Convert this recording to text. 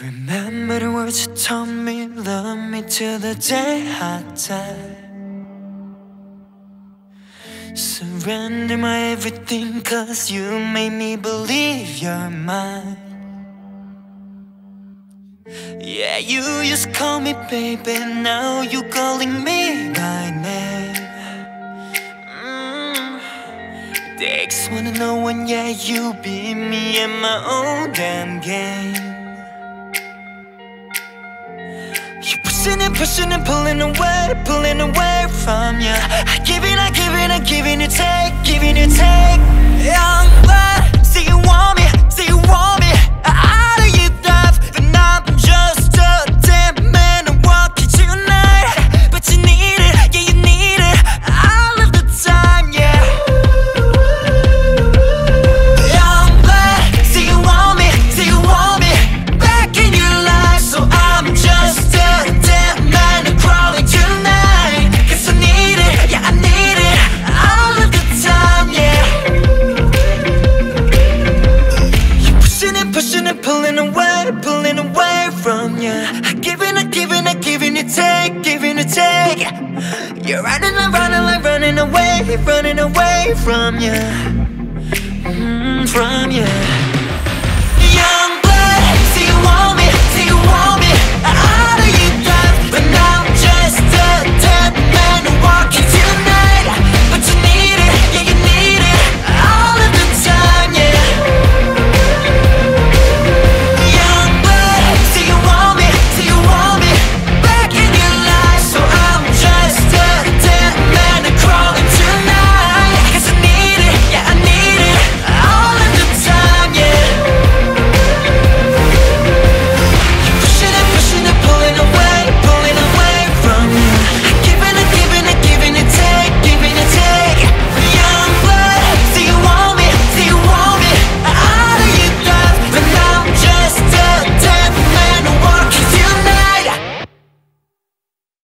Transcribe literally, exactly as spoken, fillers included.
Remember the words you told me, love me till the day I die. Surrender my everything, cause you made me believe you're mine. Yeah, you used to call me baby, now you calling me by name. Mm. Takes one to know when, yeah, you beat me in my own damn game. You're pushing and pushing and pulling away, pulling away from you. I give in, I give in, I give in, you take, giving you take. Young blood, say you want me, say you want me. I know you love, but I'm just a dead man walking tonight. But you need it, yeah, you need it, all of the time, yeah. Young blood, say you want me, say you want me back in your life, so I'm just pulling away, pulling away from you. I give in, I give in, I give in, you take, giving you take. You're running, I'm running, I'm running away, running away from you, mm, from you.